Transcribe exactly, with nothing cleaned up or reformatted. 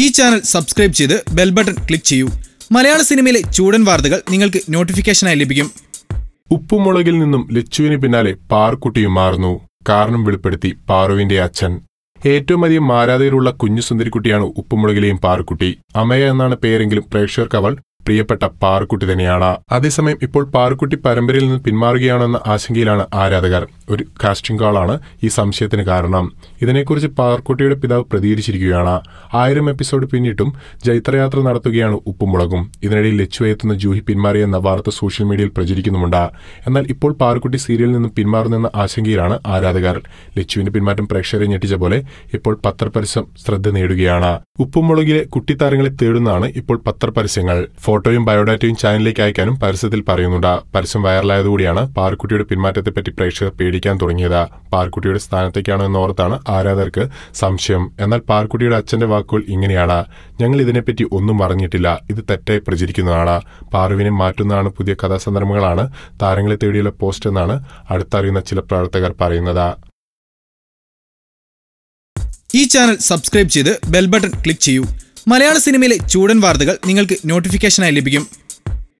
ഈ channel subscribe ചെയ്ത് bell button click ചെയ്യൂ. മലയാള സിനിമയിലെ ചൂടൻ വാർത്തകൾ നിങ്ങൾക്ക് നോട്ടിഫിക്കേഷനായി ലഭിക്കും. ഉപ്പുമുളകിൽ നിന്നും ലച്ചുവിന് പിന്നാലെ പാറുക്കുട്ടിയും മാറുന്നു. കാരണം വെളിപ്പെടുത്തി പാറുവിന്റെ അച്ഛൻ. ഏറ്റവും അധികം ആരാധകരുള്ള കുഞ്ഞു സുന്ദരിക്കുട്ടിയാണ് ഉപ്പുമുളകിലെയും പാറുക്കുട്ടി. അമയ എന്നാണ് പേരെങ്കിലും പ്രേക്ഷകർക്ക് അവൾ പ്രിയപ്പെട്ട പാറുക്കുട്ടി തന്നെയാണ്. അതേസമയം ഇപ്പോൾ പാറുക്കുട്ടി പരമ്പരയിൽ നിന്ന് പിന്മാറുകയാണെന്ന ആശങ്കയിലാണ് ആരാധകർ. ഒരു കാസ്റ്റിംഗ് കാളാണ് ഈ സംശയത്തിന് കാരണം. ഇതിനെക്കുറിച്ച് പാറുക്കുട്ടിയുടെ പിതാവ് പ്രതികരിച്ചിരിക്കുകയാണ്. ആയിരം എപ്പിസോഡ് പിന്നിട്ടും ജൈത്രയാത്ര നടത്തുകയാണ് ഉപ്പുമുളകും. ഇതിനിടയിൽ ലച്ചു എത്തുന്ന ജൂഹി പിന്മാറിയെന്ന വാർത്ത സോഷ്യൽ മീഡിയയിൽ പ്രചരിക്കുന്നുമുണ്ട്. എന്നാൽ ഇപ്പോൾ പാറുക്കുട്ടി സീരിയലിൽ നിന്ന് പിന്മാറുന്നെന്ന ആശങ്കയിലാണ് ആരാധകർ. ലച്ചുവിന്റെ പിന്മാറ്റം പ്രേക്ഷകരെ ഞെട്ടിച്ച പോലെ ഇപ്പോൾ പത്രപരസ്യം ശ്രദ്ധ നേടുകയാണ്. ഉപ്പുമുളകിലെ കുട്ടിത്താരങ്ങളെ തേടുന്നതാണ് ഇപ്പോൾ പത്രപരസ്യങ്ങൾ. ഫോട്ടോയും ബയോഡാറ്റയും ചാനലിലേക്ക് അയക്കാനും പരസ്യത്തിൽ പറയുന്നുണ്ട്. പരസ്യം വൈറലായതുകൂടിയാണ് പാറുക്കുട്ടിയുടെ പിന്മാറ്റത്തെപ്പറ്റി പ്രേക്ഷകർ പേടിക്കാൻ തുടങ്ങിയത്. പാറുക്കുട്ടിയുടെ സ്ഥാനത്തേക്കാണോ എന്നോർത്താണ് ആരാധകർക്ക് സംശയം. എന്നാൽ പാറുക്കുട്ടിയുടെ അച്ഛന്റെ വാക്കുകൾ ഇങ്ങനെയാണ്: ഞങ്ങൾ ഇതിനെപ്പറ്റി ഒന്നും അറിഞ്ഞിട്ടില്ല, ഇത് തെറ്റായി പ്രചരിക്കുന്നതാണ്. പാറുവിനെ മാറ്റുന്നതാണ് പുതിയ കഥാസന്ദർഭങ്ങളാണ് താരങ്ങളെ തേടിയുള്ള പോസ്റ്റ് എന്നാണ് അടുത്തറിയുന്ന ചില പ്രവർത്തകർ പറയുന്നത്. ഈ ചാനൽ സബ്സ്ക്രൈബ് ചെയ്ത് ബെൽ ബട്ടൺ ക്ലിക്ക് ചെയ്യൂ. മലയാള സിനിമയിലെ ചൂടൻ വാർത്തകൾ നിങ്ങൾക്ക് നോട്ടിഫിക്കേഷനായി ലഭിക്കും.